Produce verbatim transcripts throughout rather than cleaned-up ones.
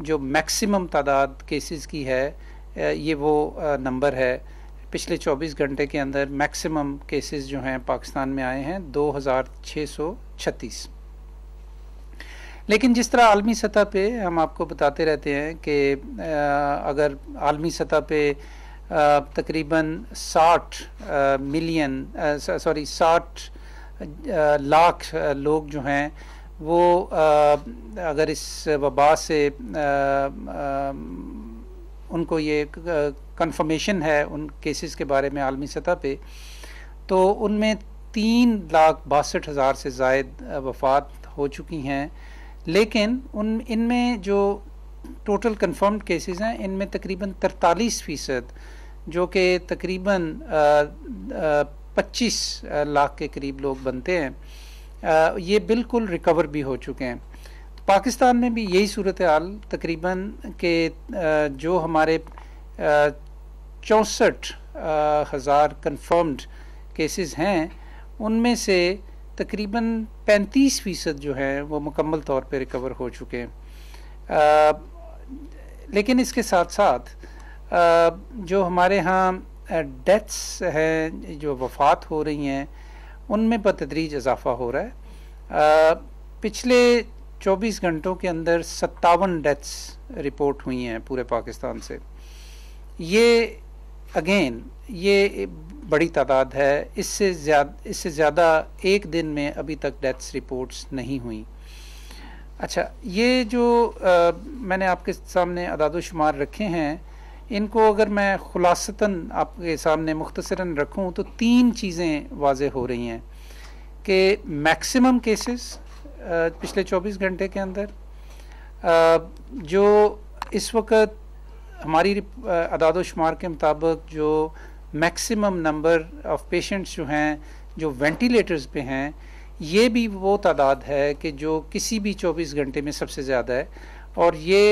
जो मैक्सिमम तादाद केसेस की है ये वो नंबर है। पिछले चौबीस घंटे के अंदर मैक्सिमम केसेस जो हैं पाकिस्तान में आए हैं दो हज़ार छः सौ छत्तीस। लेकिन जिस तरह आलमी सतह पे हम आपको बताते रहते हैं कि अगर आलमी सतह पे तकरीबन साठ मिलियन सॉरी साठ लाख लोग जो हैं वो अगर इस वबा से उनको ये कंफर्मेशन है उन केसेस के बारे में आलमी सतह पे, तो उनमें तीन लाख बासठ हज़ार से ज़ायद वफ़ात हो चुकी हैं। लेकिन उन इनमें जो टोटल कंफर्म्ड केसेस हैं इनमें तकरीबन तैंतालीस फ़ीसद जो कि तकरीबन पच्चीस लाख के करीब लोग बनते हैं आ, ये बिल्कुल रिकवर भी हो चुके हैं। पाकिस्तान में भी यही सूरत हाल तकरीबन के जो हमारे चौंसठ हज़ार कन्फर्म्ड केसेस हैं उनमें से तकरीबन पैंतीस फ़ीसद जो हैं वो मुकम्मल तौर पे रिकवर हो चुके हैं। आ, लेकिन इसके साथ साथ आ, जो हमारे यहाँ डेथ्स हैं जो वफ़ात हो रही हैं उनमें बतदरीज इजाफ़ा हो रहा है। आ, पिछले चौबीस घंटों के अंदर सत्तावन डेथ्स रिपोर्ट हुई हैं पूरे पाकिस्तान से। ये अगेन ये बड़ी तादाद है, इससे ज़्यादा इससे ज़्यादा एक दिन में अभी तक डेथ्स रिपोर्ट्स नहीं हुई। अच्छा, ये जो आ, मैंने आपके सामने अदाद शुमार रखे हैं इनको अगर मैं खुलासतन आपके सामने मुख्तसरन रखूँ तो तीन चीज़ें वाज़े हो रही हैं कि मैक्सिमम केसेस पिछले चौबीस घंटे के अंदर आ, जो इस वक्त हमारी अदाद शुमार के मुताबिक जो मैक्सिमम नंबर ऑफ़ पेशेंट्स जो हैं जो वेंटिलेटर्स पे हैं ये भी वो तादाद है कि जो किसी भी चौबीस घंटे में सबसे ज़्यादा है, और ये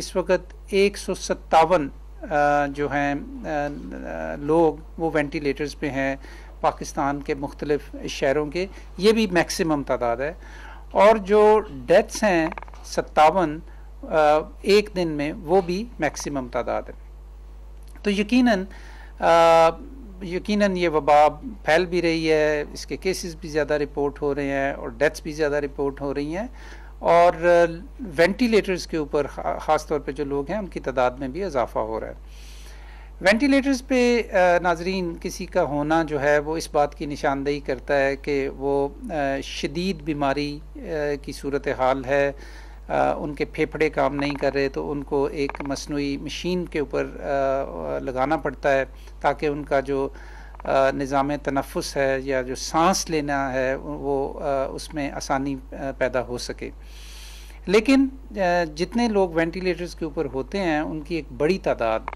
इस वक्त एक सौ सत्तावन जो हैं लोग वो वेंटिलेटर्स पे हैं पाकिस्तान के मुख्तलिफ शहरों के, ये भी मैक्सिमम तादाद है। और जो डेथ्स हैं सत्तावन एक दिन में वो भी मैक्सिमम तादाद है। तो यकीनन आ, यकीनन ये वबा फैल भी रही है, इसके केसेस भी ज़्यादा रिपोर्ट हो रहे हैं और डेथ्स भी ज़्यादा रिपोर्ट हो रही हैं, और वेंटिलेटर्स के ऊपर ख़ास तौर पे जो लोग हैं उनकी तादाद में भी इजाफ़ा हो रहा है। वेंटिलेटर्स पे नाजरीन किसी का होना जो है वो इस बात की निशानदेही करता है कि वो शदीद बीमारी की सूरत हाल है, आ, उनके फेफड़े काम नहीं कर रहे तो उनको एक मसनूई मशीन के ऊपर लगाना पड़ता है ताकि उनका जो निज़ाम तनफ़ुस है या जो सांस लेना है वो आ, उसमें आसानी पैदा हो सके। लेकिन आ, जितने लोग वेंटिलेटर्स के ऊपर होते हैं उनकी एक बड़ी तादाद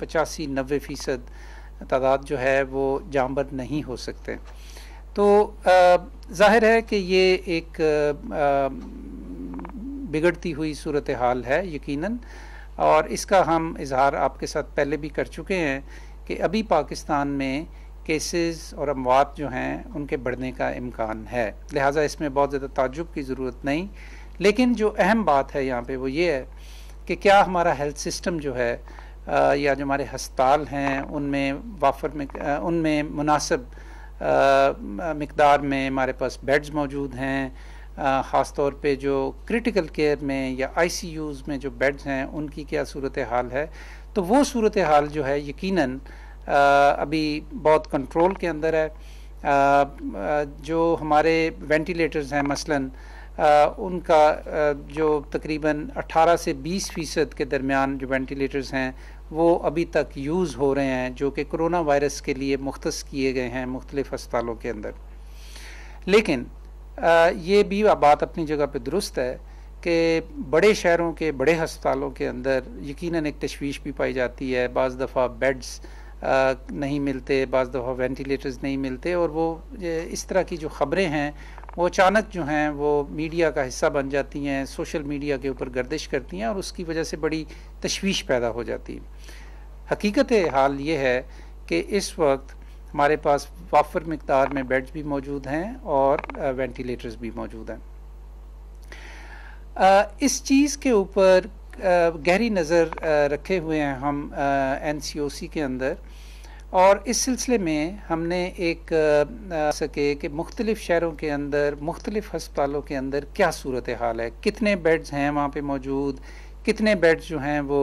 पचासी नब्बे फ़ीसद तादाद जो है वो जानबर नहीं हो सकते। तो ज़ाहिर है कि ये एक आ, बिगड़ती हुई सूरत हाल है यकीनन, और इसका हम इजहार आपके साथ पहले भी कर चुके हैं कि अभी पाकिस्तान में केसेस और अमवात जो हैं उनके बढ़ने का इम्कान है, लिहाजा इसमें बहुत ज़्यादा ताज्जुब की ज़रूरत नहीं। लेकिन जो अहम बात है यहाँ पे वो ये है कि क्या हमारा हेल्थ सिस्टम जो है आ, या जो हमारे हस्पताल हैं उनमें वाफर में आ, उनमें मुनासिब मकदार में हमारे पास बेड्स मौजूद हैं, ख़ास तौर पे जो क्रिटिकल केयर में या आईसीयूज़ में जो बेड्स हैं उनकी क्या सूरत हाल है। तो वो सूरत हाल जो है यकीनन अभी बहुत कंट्रोल के अंदर है। आ, जो हमारे वेंटिलेटर्स हैं मसलन आ, उनका आ, जो तकरीबन अठारह से बीस फ़ीसद के दरमियान जो वेंटिलेटर्स हैं वो अभी तक यूज़ हो रहे हैं जो कि कोरोना वायरस के लिए मुख्तस किए गए हैं मुख्तलिफ़ अस्पतालों के अंदर। लेकिन आ, ये भी बात अपनी जगह पे दुरुस्त है कि बड़े शहरों के बड़े हस्पतालों के अंदर यकीनन एक तशवीश भी पाई जाती है, बाज़ दफ़ा बेड्स नहीं मिलते, बाज़ दफ़ा वेंटिलेटर्स नहीं मिलते, और वो इस तरह की जो ख़बरें हैं वो अचानक जो हैं वो मीडिया का हिस्सा बन जाती हैं, सोशल मीडिया के ऊपर गर्दिश करती हैं और उसकी वजह से बड़ी तशवीश पैदा हो जाती है। हकीकत हाल ये है कि इस वक्त हमारे पास वाफर मकदार में बेड्स भी मौजूद हैं और वेंटिलेटर्स भी मौजूद हैं। इस चीज़ के ऊपर गहरी नज़र रखे हुए हैं हम एन सी ओ सी के अंदर, और इस सिलसिले में हमने एक सके कि मुख्तलिफ़ शहरों के अंदर मुख्तलिफ़ हस्पतालों के अंदर क्या सूरत हाल है, कितने बेड्स हैं वहाँ पे मौजूद, कितने बेड्स जो हैं वो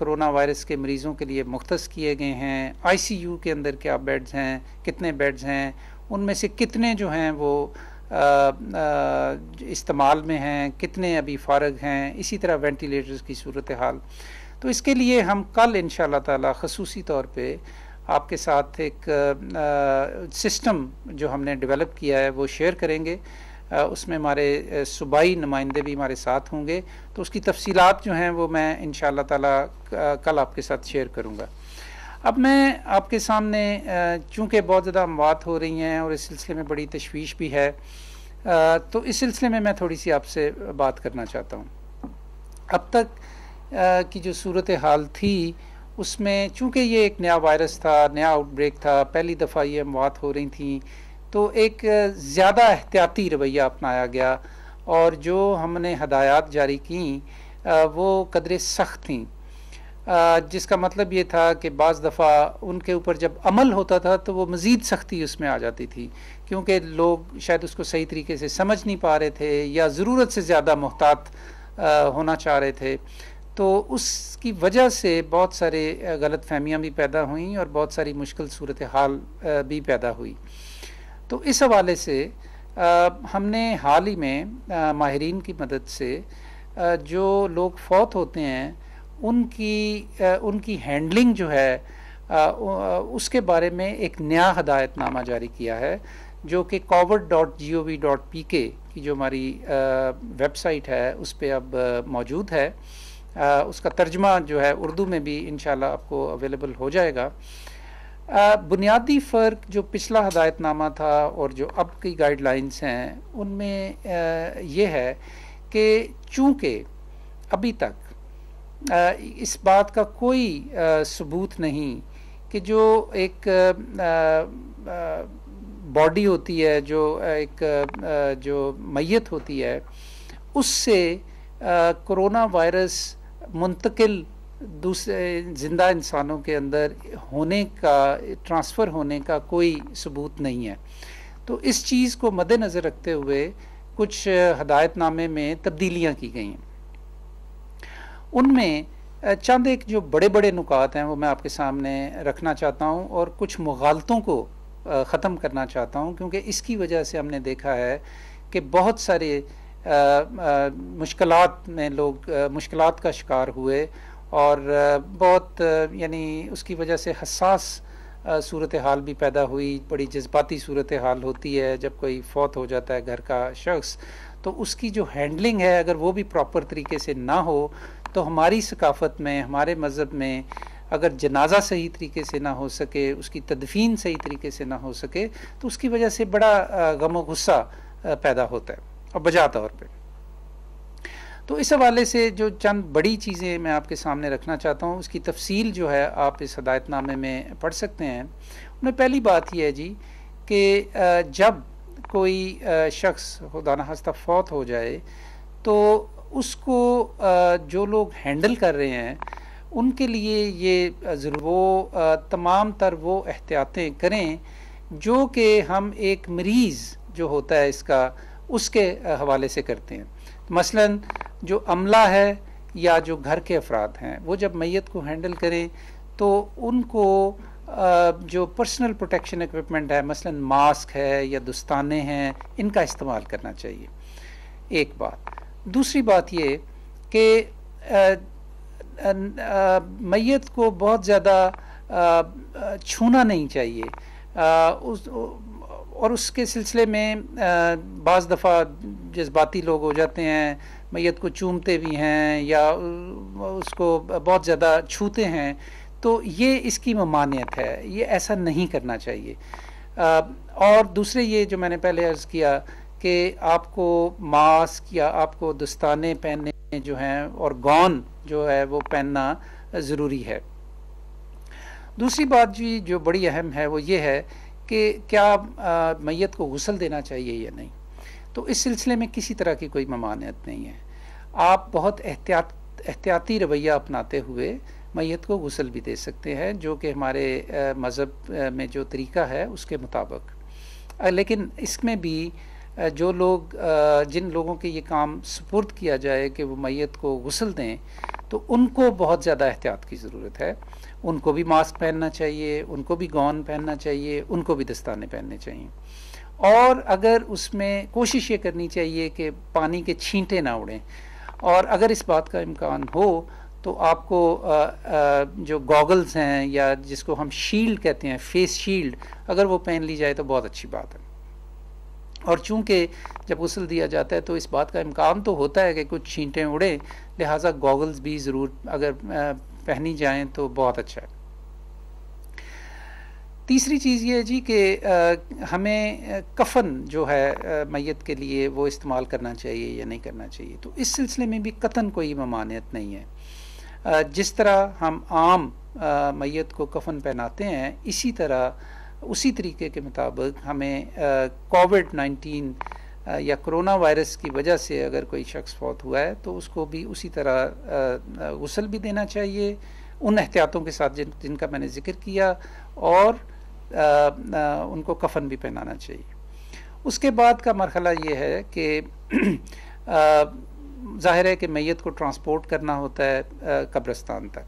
कोरोना वायरस के मरीज़ों के लिए मुख्तस किए गए हैं, आई सी यू के अंदर क्या बेड्स हैं, कितने बेड्स हैं, उनमें से कितने जो हैं वो आ, आ, इस्तेमाल में हैं, कितने अभी फारग हैं, इसी तरह वेंटिलेटर्स की सूरत हाल। तो इसके लिए हम कल इंशाअल्लाह ताला खसूसी तौर पे आपके साथ एक आ, सिस्टम जो हमने डेवलप किया है वो शेयर करेंगे। आ, उसमें हमारे सूबाई नुमाइंदे भी हमारे साथ होंगे, तो उसकी तफसीलात जो हैं वो मैं इंशाअल्लाह ताला कल आपके साथ शेयर करूँगा। अब मैं आपके सामने, चूँकि बहुत ज़्यादा अमवात हो रही हैं और इस सिलसिले में बड़ी तशवीश भी है, तो इस सिलसिले में मैं थोड़ी सी आपसे बात करना चाहता हूँ। अब तक की जो सूरत हाल थी उसमें चूँकि ये एक नया वायरस था, नया आउटब्रेक था, पहली दफ़ा ये अमवात हो रही थी, तो एक ज़्यादा एहतियाती रवैया अपनाया गया और जो हमने हदायत जारी की वो कदरे सख्त थी, जिसका मतलब ये था कि बाज़ दफ़ा उनके ऊपर जब अमल होता था तो वो मज़ीद सख्ती उसमें आ जाती थी, क्योंकि लोग शायद उसको सही तरीके से समझ नहीं पा रहे थे या ज़रूरत से ज़्यादा मुहतात होना चाह रहे थे। तो उसकी वजह से बहुत सारे गलत फहमियाँ भी पैदा हुई और बहुत सारी मुश्किल सूरत हाल भी पैदा हुई। तो इस हवाले से हमने हाल ही में माहिरीन की मदद से जो लोग फौत होते हैं उनकी उनकी हैंडलिंग जो है उसके बारे में एक नया हदायतनामा जारी किया है, जो कि Covid dot G O V dot P K की जो हमारी वेबसाइट है उस पर अब मौजूद है। उसका तर्जमा जो है उर्दू में भी इंशाल्लाह आपको अवेलेबल हो जाएगा। बुनियादी फ़र्क जो पिछला हदायतनामा था और जो अब की गाइडलाइंस हैं उनमें ये है कि चूँकि अभी तक इस बात का कोई सबूत नहीं कि जो एक बॉडी होती है, जो एक जो मैयत होती है, उससे कोरोना वायरस मुंतकिल दूसरे ज़िंदा इंसानों के अंदर होने का, ट्रांसफ़र होने का कोई सबूत नहीं है। तो इस चीज़ को मद्देनज़र रखते हुए कुछ हदायतनामे में तब्दीलियाँ की गई हैं। उनमें चंद एक जो बड़े बड़े नुकात हैं वो मैं आपके सामने रखना चाहता हूं और कुछ मुग़ालतों को ख़त्म करना चाहता हूं, क्योंकि इसकी वजह से हमने देखा है कि बहुत सारे मुश्किलात में लोग मुश्किलात का शिकार हुए और बहुत यानी उसकी वजह से हसास सूरत हाल भी पैदा हुई। बड़ी जज्बाती सूरत हाल होती है जब कोई फौत हो जाता है घर का शख्स, तो उसकी जो हैंडलिंग है अगर वो भी प्रॉपर तरीके से ना हो तो हमारी सकाफ़त में, हमारे मज़हब में अगर जनाजा सही तरीके से ना हो सके, उसकी तदफीन सही तरीके से ना हो सके, तो उसकी वजह से बड़ा गम और गुस्सा पैदा होता है और बजा तौर पे। तो इस हवाले से जो चंद बड़ी चीज़ें मैं आपके सामने रखना चाहता हूँ, उसकी तफसील जो है आप इस हदायतनामे में पढ़ सकते हैं। उनमें पहली बात यह है जी कि जब कोई शख्स खुदा ना खास्ता फौत हो जाए तो उसको जो लोग हैंडल कर रहे हैं उनके लिए ये ज़रूर वो तमाम तर वो एहतियातें करें जो कि हम एक मरीज़ जो होता है इसका उसके हवाले से करते हैं। मसलन जो अमला है या जो घर के अफराद हैं वो जब मैयत को हैंडल करें तो उनको जो पर्सनल प्रोटेक्शन इक्विपमेंट है, मसलन मास्क है या दस्ताने हैं, इनका इस्तेमाल करना चाहिए। एक बात। दूसरी बात ये कि मैयत को बहुत ज़्यादा छूना नहीं चाहिए। आ, उस और उसके सिलसिले में बाज़ दफ़ा जज्बाती लोग हो जाते हैं, मैयत को चूमते भी हैं या उसको बहुत ज़्यादा छूते हैं, तो ये इसकी ममानियत है, ये ऐसा नहीं करना चाहिए। आ, और दूसरे ये जो मैंने पहले अर्ज़ किया कि आपको मास्क या आपको दस्ताने पहनने जो हैं और गॉन जो है वो पहनना ज़रूरी है। दूसरी बात जी जो बड़ी अहम है वो ये है कि क्या मैयत को गुस्ल देना चाहिए या नहीं, तो इस सिलसिले में किसी तरह की कोई ममानियत नहीं है। आप बहुत एहतियात एहतियाती रवैया अपनाते हुए मैयत को गुस्ल भी दे सकते हैं, जो कि हमारे मज़हब में जो तरीका है उसके मुताबिक। लेकिन इसमें भी जो लोग जिन लोगों के ये काम सुपुर्द किया जाए कि वो मैयत को गुस्ल दें, तो उनको बहुत ज़्यादा एहतियात की ज़रूरत है। उनको भी मास्क पहनना चाहिए, उनको भी गॉन पहनना चाहिए, उनको भी दस्ताने पहनने चाहिए। और अगर उसमें कोशिश ये करनी चाहिए कि पानी के छींटे ना उड़ें, और अगर इस बात का इम्कान हो तो आपको आ, आ, जो गॉगल्स हैं या जिसको हम शील्ड कहते हैं, फेस शील्ड, अगर वो पहन ली जाए तो बहुत अच्छी बात है। और चूँकि जब गुस्ल दिया जाता है तो इस बात का इम्कान तो होता है कि कुछ छींटें उड़ें, लिहाजा गॉगल्स भी ज़रूर अगर पहनी जाएँ तो बहुत अच्छा है। तीसरी चीज़ ये है जी कि हमें कफन जो है मैयत के लिए वो इस्तेमाल करना चाहिए या नहीं करना चाहिए, तो इस सिलसिले में भी कतन कोई ममानियत नहीं है। जिस तरह हम आम मैयत को कफन पहनाते हैं, इसी तरह उसी तरीके के मुताबिक हमें कोविड नाइन्टीन या कोरोना वायरस की वजह से अगर कोई शख्स फौत हुआ है तो उसको भी उसी तरह गुस्ल भी देना चाहिए, उन एहतियातों के साथ जिन जिनका मैंने ज़िक्र किया, और आ, आ, उनको कफन भी पहनाना चाहिए। उसके बाद का मरहला ये है कि जाहिर है कि मैयत को ट्रांसपोर्ट करना होता है आ, कब्रस्तान तक,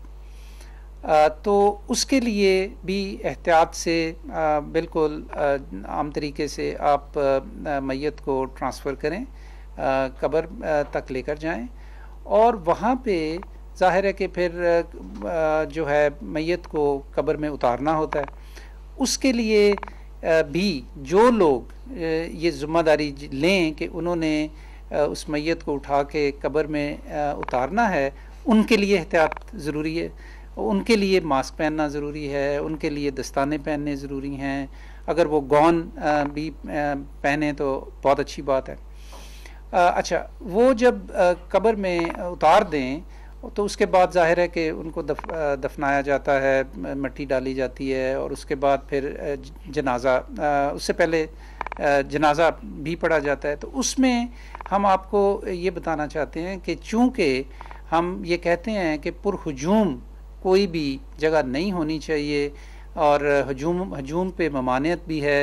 आ, तो उसके लिए भी एहतियात से आ, बिल्कुल आ, आम तरीके से आप आ, मैयत को ट्रांसफ़र करें, आ, कब्र आ, तक लेकर जाएं, और वहाँ पे जाहिर है कि फिर जो है मैयत को कब्र में उतारना होता है। उसके लिए भी जो लोग ये ज़िम्मेदारी लें कि उन्होंने उस मैयत को उठा के कब्र में उतारना है, उनके लिए एहतियात ज़रूरी है। उनके लिए मास्क पहनना ज़रूरी है, उनके लिए दस्ताने पहनने ज़रूरी हैं, अगर वो गॉन भी पहने तो बहुत अच्छी बात है। अच्छा, वो जब कब्र में उतार दें तो उसके बाद जाहिर है कि उनको दफ, दफनाया जाता है, मिट्टी डाली जाती है, और उसके बाद फिर जनाजा, उससे पहले जनाजा भी पढ़ा जाता है। तो उसमें हम आपको ये बताना चाहते हैं कि चूँकि हम ये कहते हैं कि पुरहुजूम कोई भी जगह नहीं होनी चाहिए और हजूम हजूम पे ममानियत भी है,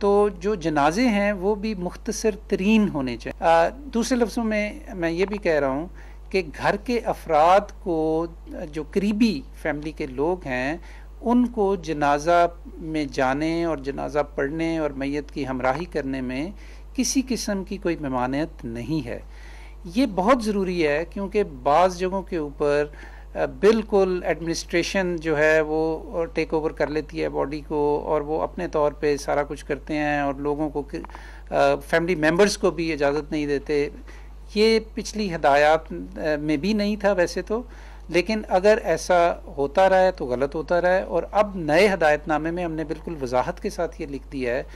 तो जो जनाजे हैं वो भी मुख्तसर तरीन होने चाहिए। दूसरे लफ्ज़ों में मैं ये भी कह रहा हूँ कि घर के अफराद को, जो करीबी फैमिली के लोग हैं, उनको जनाजा में जाने और जनाजा पढ़ने और मैयत की हमराही करने में किसी किस्म की कोई ममानियत नहीं है। ये बहुत ज़रूरी है, क्योंकि बाज़ जगहों के ऊपर बिल्कुल एडमिनिस्ट्रेशन जो है वो टेक ओवर कर लेती है बॉडी को, और वो अपने तौर पे सारा कुछ करते हैं और लोगों को, फैमिली मेम्बर्स को भी इजाज़त नहीं देते। ये पिछली हदायत में भी नहीं था वैसे तो, लेकिन अगर ऐसा होता रहा है तो गलत होता रहा है। और अब नए हदायतनामे में हमने बिल्कुल वजाहत के साथ ये लिख दिया है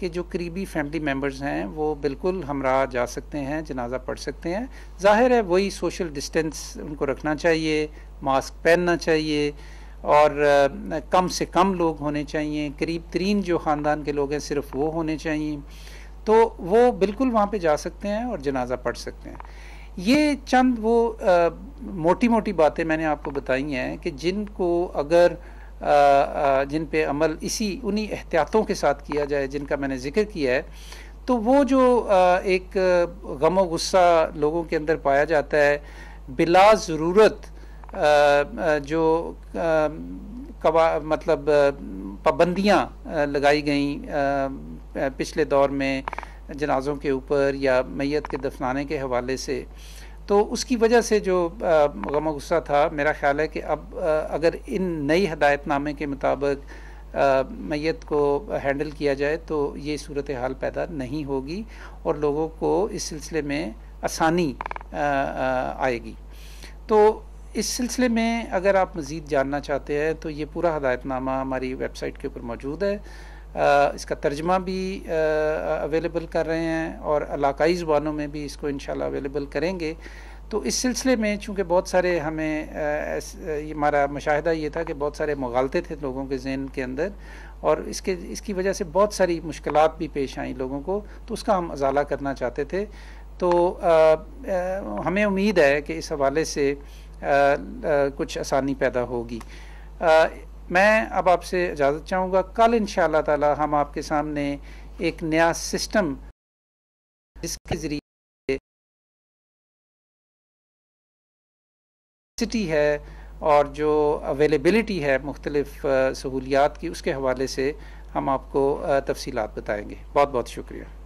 कि जो करीबी फैमिली मेम्बर्स हैं वो बिल्कुल हमरा जा सकते हैं, जनाजा पढ़ सकते हैं। जाहिर है वही सोशल डिस्टेंस उनको रखना चाहिए, मास्क पहनना चाहिए, और कम से कम लोग होने चाहिए, करीब तरीन जो ख़ानदान के लोग हैं सिर्फ वो होने चाहिए, तो वो बिल्कुल वहाँ पे जा सकते हैं और जनाजा पढ़ सकते हैं। ये चंद वो आ, मोटी मोटी बातें मैंने आपको बताई हैं कि जिनको अगर आ, आ, जिन पे अमल इसी उन्हीं एहतियातों के साथ किया जाए जिनका मैंने ज़िक्र किया है, तो वो जो आ, एक गम व गुस्सा लोगों के अंदर पाया जाता है, बिला ज़रूरत जो आ, कवा मतलब पाबंदियाँ लगाई गई पिछले दौर में जनाज़ों के ऊपर या मैयत के दफनाने के हवाले से, तो उसकी वजह से जो गम गुस्सा था, मेरा ख़्याल है कि अब अगर इन नई हदायतनामे के मुताबिक मैयत को हैंडल किया जाए तो ये सूरत हाल पैदा नहीं होगी और लोगों को इस सिलसिले में आसानी आएगी। तो इस सिलसिले में अगर आप मज़ीद जानना चाहते हैं तो ये पूरा हदायतनामा हमारी वेबसाइट के ऊपर मौजूद है। आ, इसका तर्जमा भी आ, अवेलेबल कर रहे हैं और इलाकाई ज़ुबानों में भी इसको इंशाल्लाह अवेलेबल करेंगे। तो इस सिलसिले में चूँकि बहुत सारे हमें हमारा मुशाहिदा ये था कि बहुत सारे मुग़ालते थे लोगों के ज़हन के अंदर, और इसके इसकी वजह से बहुत सारी मुश्किलात भी पेश आई लोगों को, तो उसका हम अजाला करना चाहते थे। तो आ, आ, हमें उम्मीद है कि इस हवाले से आ, आ, कुछ आसानी पैदा होगी। आ, मैं अब आपसे इजाज़त चाहूँगा। कल इंशाअल्लाह ताला हम आपके सामने एक नया सिस्टम जिसके ज़रिए सिटी है और जो अवेलेबिलिटी है मुख्तलिफ़ सहूलियात की, उसके हवाले से हम आपको तफसीलात बताएँगे। बहुत बहुत शुक्रिया।